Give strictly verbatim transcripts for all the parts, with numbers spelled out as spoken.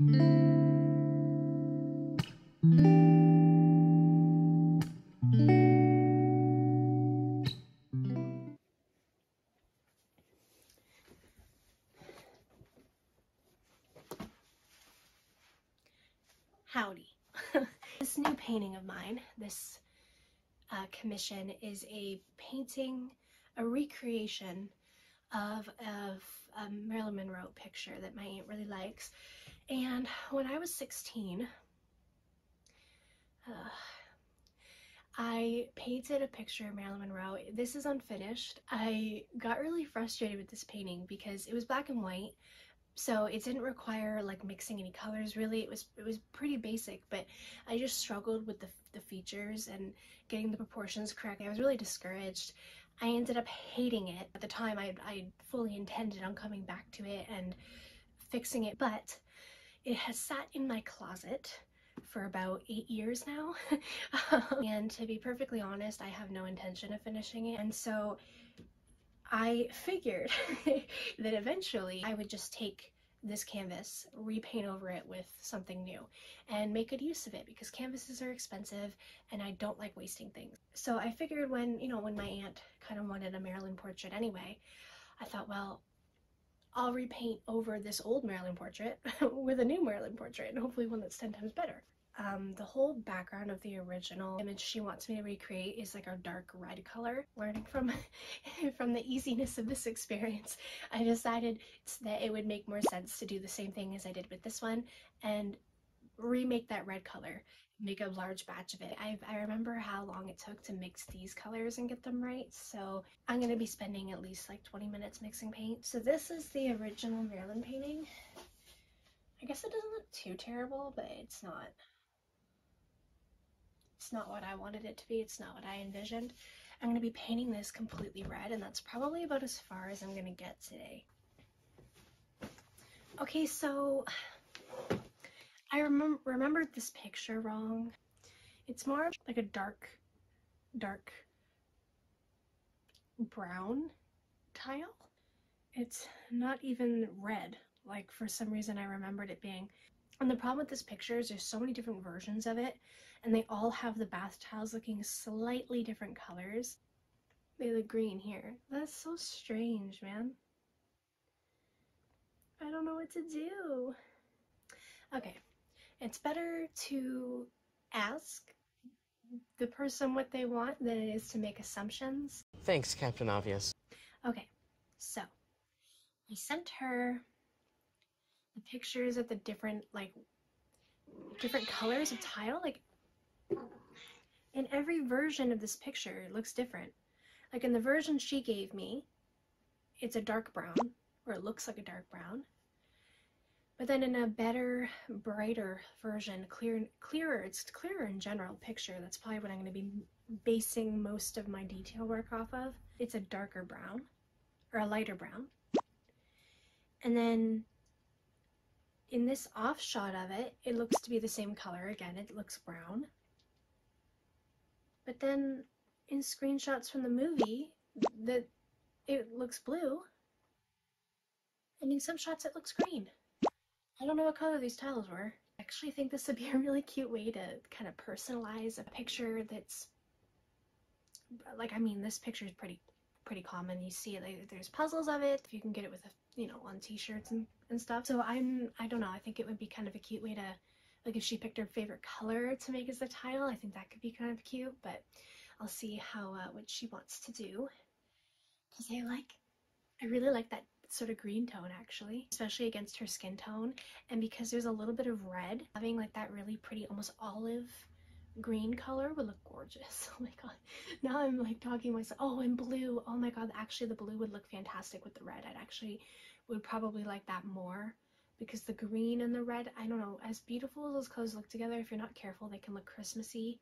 Howdy. This new painting of mine, this uh, commission, is a painting, a recreation of a, a Marilyn Monroe picture that my aunt really likes. And when I was sixteen, uh, I painted a picture of Marilyn Monroe. This is unfinished. I got really frustrated with this painting because it was black and white, so it didn't require like mixing any colors really. It was it was pretty basic, but I just struggled with the, the features and getting the proportions correct. I was really discouraged. I ended up hating it. At the time, I, I fully intended on coming back to it and fixing it, but it has sat in my closet for about eight years now. And to be perfectly honest, I have no intention of finishing it. And so I figured that eventually I would just take this canvas, repaint over it with something new, and make good use of it because canvases are expensive and I don't like wasting things. So I figured when, you know, when my aunt kind of wanted a Marilyn portrait anyway, I thought, well, I'll repaint over this old Marilyn portrait with a new Marilyn portrait, and hopefully one that's ten times better. Um, the whole background of the original image she wants me to recreate is like a dark red color. Learning from from the easiness of this experience, I decided that it would make more sense to do the same thing as I did with this one and remake that red color, make a large batch of it. I, I remember how long it took to mix these colors and get them right, so I'm going to be spending at least like twenty minutes mixing paint. So this is the original Marilyn painting. I guess it doesn't look too terrible, but it's not. It's not what I wanted it to be. It's not what I envisioned. I'm going to be painting this completely red, and that's probably about as far as I'm going to get today. Okay, so I remember remembered this picture wrong. It's more like a dark, dark brown tile. It's not even red. Like, for some reason I remembered it being. And the problem with this picture is there's so many different versions of it, and they all have the bath tiles looking slightly different colors. They look green here. That's so strange, man. I don't know what to do. Okay, it's better to ask the person what they want than it is to make assumptions. Thanks, Captain Obvious. Okay, so I sent her the pictures of the different, like, different colors of tile, like, and every version of this picture looks different. Like, in the version she gave me, it's a dark brown, or it looks like a dark brown, but then in a better, brighter version, clear, clearer, it's clearer in general picture, that's probably what I'm going to be basing most of my detail work off of. It's a darker brown, or a lighter brown, and then in this offshot of it, it looks to be the same color again. It looks brown. But then in screenshots from the movie, the, it looks blue. And in some shots, it looks green. I don't know what color these tiles were. I actually think this would be a really cute way to kind of personalize a picture that's... Like, I mean, this picture is pretty pretty common. You see it, like, there's puzzles of it. If you can get it with a, you know, on t-shirts and, and stuff. So I'm, I don't know, I think it would be kind of a cute way to, like, if she picked her favorite color to make as the tile, I think that could be kind of cute, but I'll see how, uh, what she wants to do. Cause I like, I really like that sort of green tone actually, especially against her skin tone. And because there's a little bit of red, having like that really pretty, almost olive green color would look gorgeous. Oh my god, now I'm like talking myself. Oh, and blue. Oh my god, actually the blue would look fantastic with the red. I'd actually would probably like that more because the green and the red, I don't know, as beautiful as those colors look together, if you're not careful they can look Christmassy.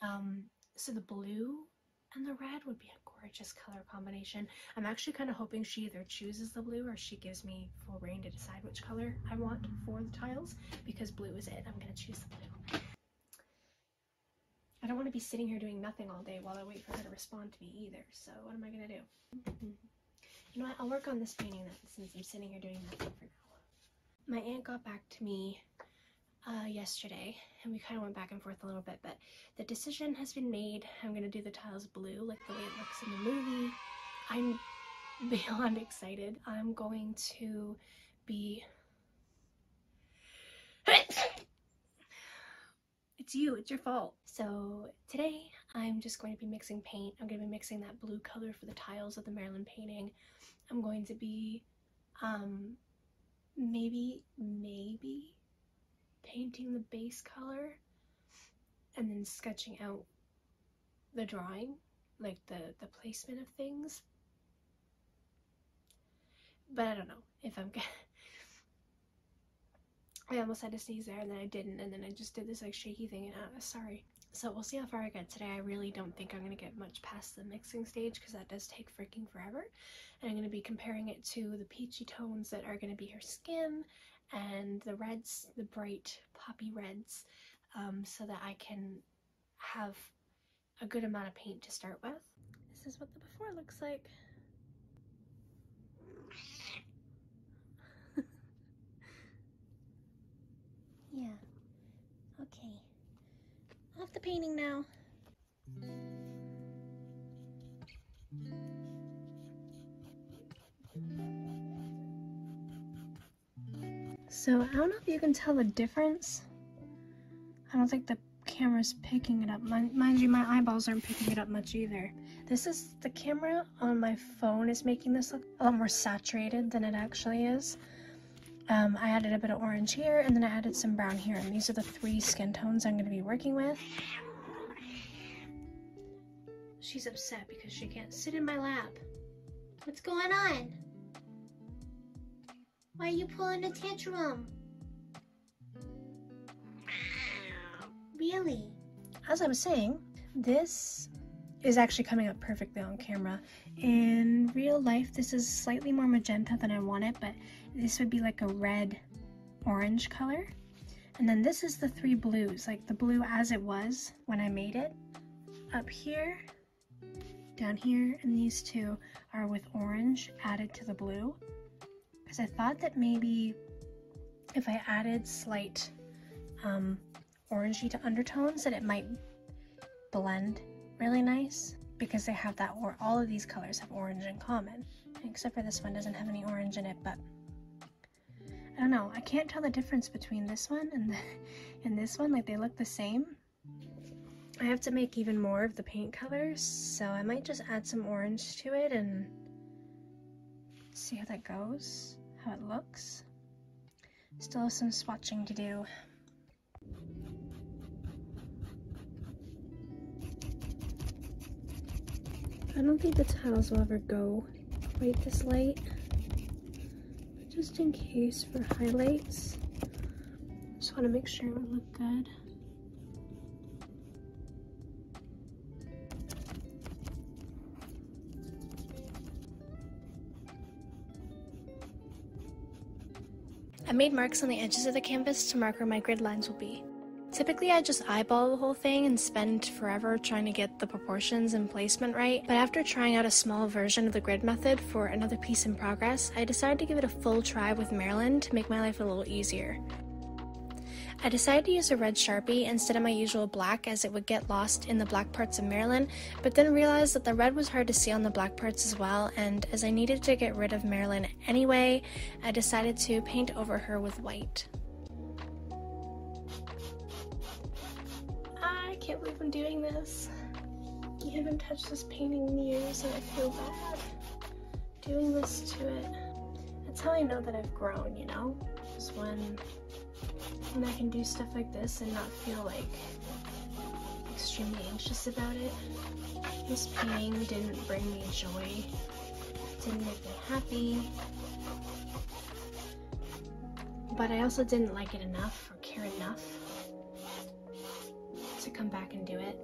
Um so the blue and the red would be a gorgeous color combination. I'm actually kind of hoping she either chooses the blue or she gives me full reign to decide which color I want for the tiles, because blue is it. I'm gonna choose the blue. I don't want to be sitting here doing nothing all day while I wait for her to respond to me either, so what am I going to do? Mm-hmm. You know what, I'll work on this painting then, since I'm sitting here doing nothing for now. my aunt got back to me uh, yesterday, and we kind of went back and forth a little bit, but the decision has been made. I'm gonna do the tiles blue, like the way it looks in the movie. I'm beyond excited. I'm going to be... It's you, it's your fault. So today I'm just going to be mixing paint. I'm going to be mixing that blue color for the tiles of the Marilyn painting. I'm going to be um, maybe, maybe painting the base color and then sketching out the drawing, like the, the placement of things. But I don't know if I'm gonna... I almost had to sneeze there and then I didn't, and then I just did this like shaky thing and uh, sorry. So we'll see how far I get today. I really don't think I'm gonna get much past the mixing stage because that does take freaking forever. And I'm gonna be comparing it to the peachy tones that are gonna be her skin and the reds, the bright poppy reds, um, so that I can have a good amount of paint to start with. This is what the before looks like. Yeah, okay, off the painting now. So I don't know if you can tell the difference. I don't think the camera's picking it up. Mind you, my eyeballs aren't picking it up much either. This is, the camera on my phone is making this look a lot more saturated than it actually is. Um, I added a bit of orange here, and then I added some brown here, and these are the three skin tones I'm going to be working with. She's upset because she can't sit in my lap. What's going on? Why are you pulling a tantrum? Really? As I was saying, this is actually coming up perfectly on camera. In real life, this is slightly more magenta than I want it, but this would be like a red orange color. And then this is the three blues, like the blue as it was when I made it. Up here, down here, and these two are with orange added to the blue. Because I thought that maybe if I added slight um, orangey to undertones that it might blend really nice, because they have that, or all of these colors have orange in common, except for this one doesn't have any orange in it. But I don't know, I can't tell the difference between this one and the, and this one, like they look the same. I have to make even more of the paint colors, so I might just add some orange to it and see how that goes, how it looks. Still have some swatching to do. I don't think the tiles will ever go quite this light, but just in case for highlights, just want to make sure it would look good. I made marks on the edges of the canvas to mark where my grid lines will be. Typically, I just eyeball the whole thing and spend forever trying to get the proportions and placement right, but after trying out a small version of the grid method for another piece in progress, I decided to give it a full try with Marilyn to make my life a little easier. I decided to use a red Sharpie instead of my usual black, as it would get lost in the black parts of Marilyn, but then realized that the red was hard to see on the black parts as well, and as I needed to get rid of Marilyn anyway, I decided to paint over her with white. I can't believe I'm doing this. You haven't touched this painting in years, and I feel bad doing this to it. That's how I know that I've grown, you know? Is when, when I can do stuff like this and not feel like extremely anxious about it. This painting didn't bring me joy. It didn't make me happy. But I also didn't like it enough or care enough to come back and do it.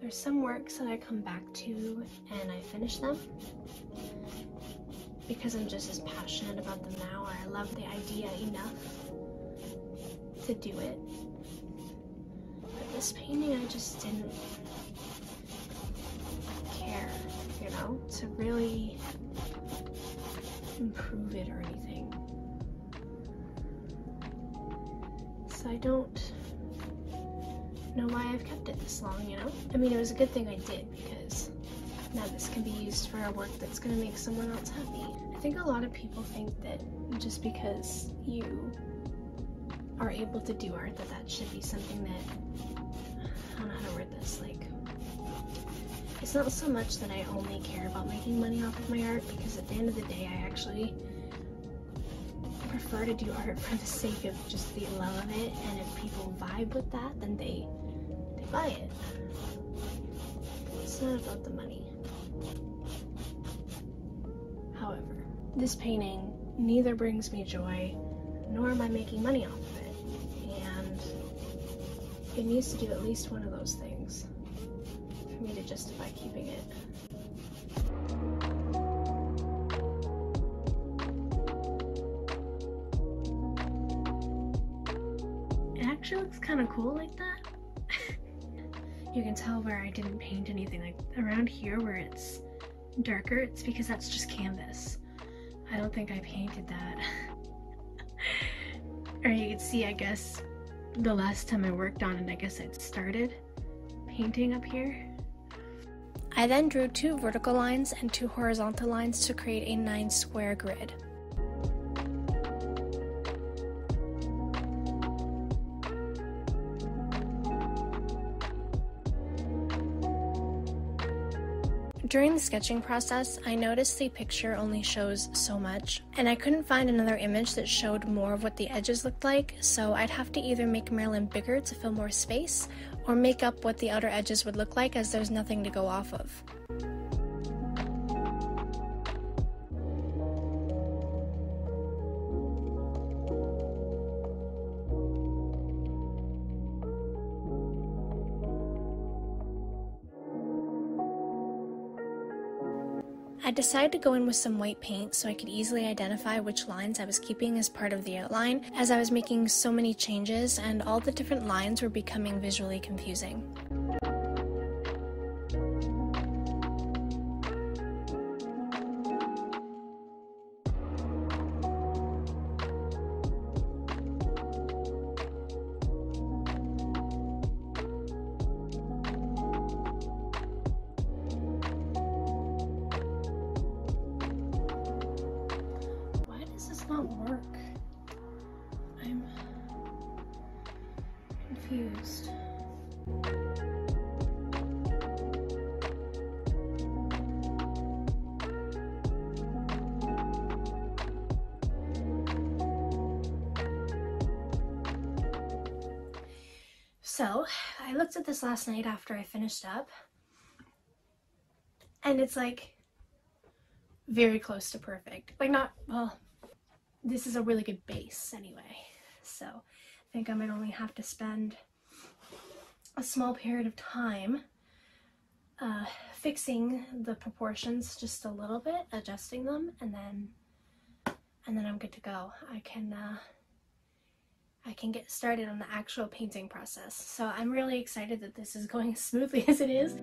There's some works that I come back to and I finish them because I'm just as passionate about them now, or I love the idea enough to do it. But this painting, I just didn't care, you know, to really improve it or anything. because I don't know why I've kept it this long, you know? I mean, it was a good thing I did, because now this can be used for a work that's gonna make someone else happy. I think a lot of people think that just because you are able to do art, that that should be something that, I don't know how to word this, like, it's not so much that I only care about making money off of my art, because at the end of the day, I actually prefer to do art for the sake of just the love of it, and if people vibe with that, then they, they buy it. It's not about the money. However, this painting neither brings me joy, nor am I making money off of it, and it needs to do at least one of those things for me to justify keeping it. Actually looks kind of cool like that. You can tell where I didn't paint anything, like around here where it's darker, it's because that's just canvas. I don't think I painted that. Or you can see, I guess, the last time I worked on it, I guess I'd started painting up here. I then drew two vertical lines and two horizontal lines to create a nine square grid. During the sketching process, I noticed the picture only shows so much, and I couldn't find another image that showed more of what the edges looked like, so I'd have to either make Marilyn bigger to fill more space, or make up what the outer edges would look like as there's nothing to go off of. I decided to go in with some white paint so I could easily identify which lines I was keeping as part of the outline, as I was making so many changes and all the different lines were becoming visually confusing. Confused. So, I looked at this last night after I finished up, and it's like very close to perfect. Like, not, well, this is a really good base anyway, so I think I might only have to spend a small period of time uh, fixing the proportions just a little bit, adjusting them, and then and then I'm good to go. I can uh, I can get started on the actual painting process. So I'm really excited that this is going as smoothly as it is.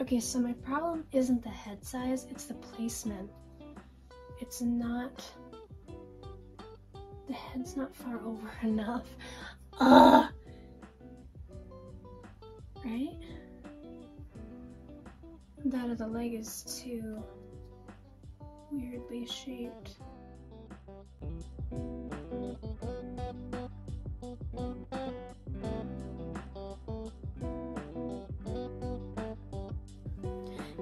Okay, so my problem isn't the head size, it's the placement. It's not... the head's not far over enough. Ugh! Right? That of the leg is too weirdly shaped.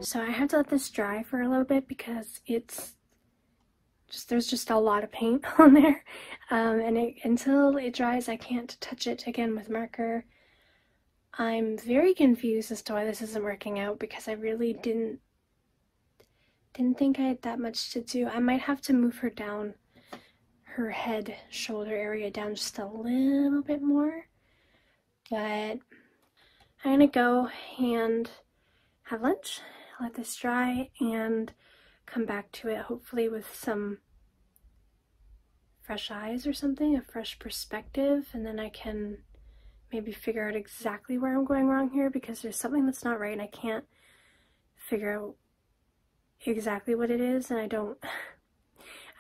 So I have to let this dry for a little bit because it's just, there's just a lot of paint on there. Um, and it, until it dries, I can't touch it again with marker I'm very confused as to why this isn't working out, because I really didn't didn't think I had that much to do. I might have to move her down, her head, shoulder area down just a little bit more, but I'm gonna go and have lunch, let this dry, and come back to it hopefully with some fresh eyes or something, a fresh perspective, and then I can maybe figure out exactly where I'm going wrong here, because there's something that's not right and I can't figure out exactly what it is, and I don't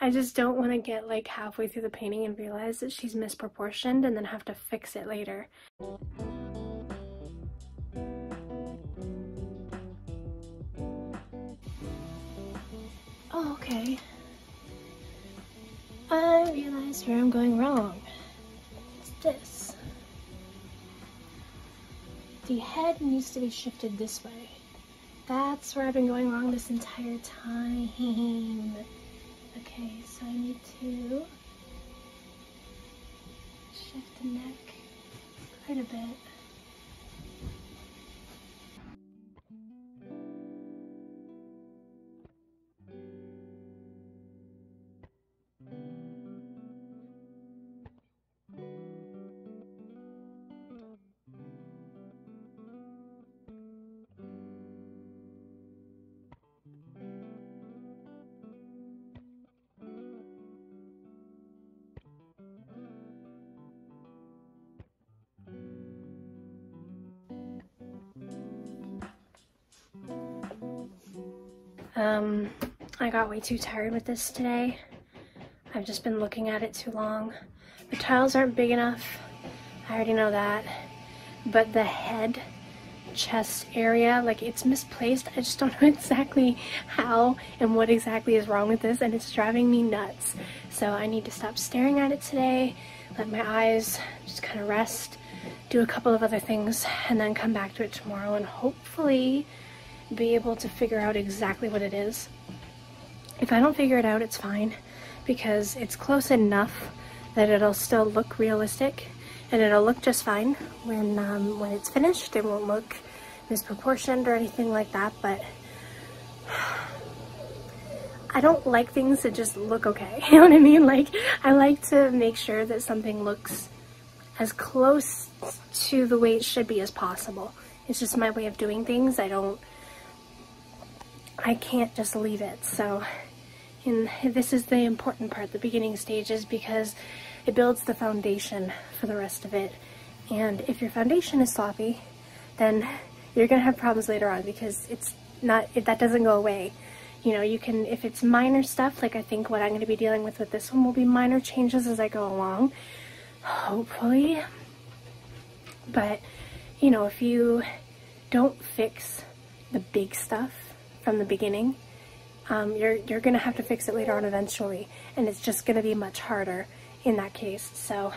I just don't want to get like halfway through the painting and realize that she's misproportioned and then have to fix it later. Oh, okay. I realized where I'm going wrong. It's this. The head needs to be shifted this way. That's where I've been going wrong this entire time. Okay, so I need to shift the neck quite a bit. Um, I got way too tired with this today. I've just been looking at it too long. The tiles aren't big enough. I already know that. But the head, chest area, like, it's misplaced. I just don't know exactly how and what exactly is wrong with this, and it's driving me nuts. So I need to stop staring at it today, let my eyes just kind of rest, do a couple of other things, and then come back to it tomorrow and hopefully be able to figure out exactly what it is. If I don't figure it out, it's fine, because it's close enough that it'll still look realistic and it'll look just fine when um, when it's finished. It won't look misproportioned or anything like that, but I don't like things that just look okay. You know what I mean? Like, I like to make sure that something looks as close to the way it should be as possible. It's just my way of doing things. I don't I can't just leave it. So in, this is the important part, the beginning stages, because it builds the foundation for the rest of it. And if your foundation is sloppy, then you're gonna have problems later on, because it's not, it, that doesn't go away. You know, you can, if it's minor stuff, like I think what I'm gonna be dealing with with this one will be minor changes as I go along, hopefully. But, you know, if you don't fix the big stuff from the beginning, um, you're, you're gonna have to fix it later on eventually, and it's just gonna be much harder in that case. So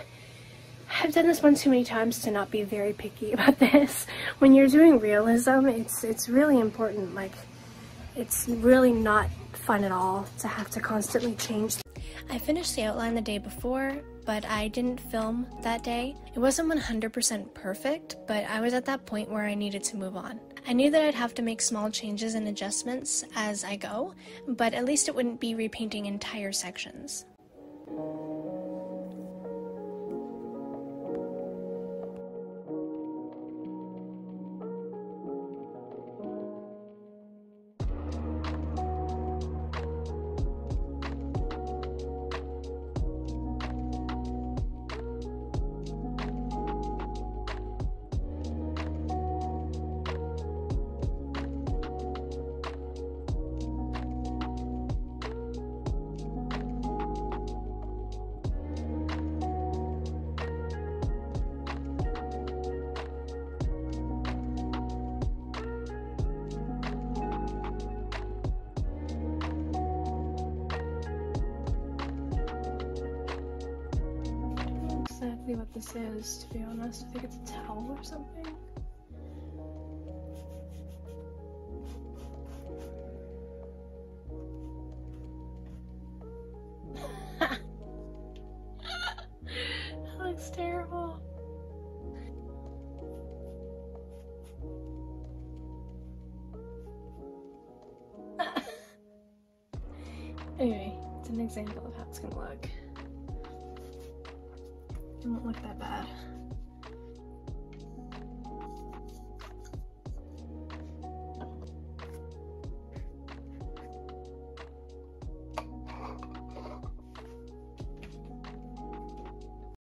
I've done this one too many times to not be very picky about this. When you're doing realism, it's it's really important. Like, it's really not fun at all to have to constantly change. I finished the outline the day before, but I didn't film that day. It wasn't one hundred percent perfect, but I was at that point where I needed to move on. I knew that I'd have to make small changes and adjustments as I go, but at least it wouldn't be repainting entire sections. What this is, to be honest. I think it's a towel or something. That looks terrible. Anyway, it's an example of how it's gonna look. It won't look that bad.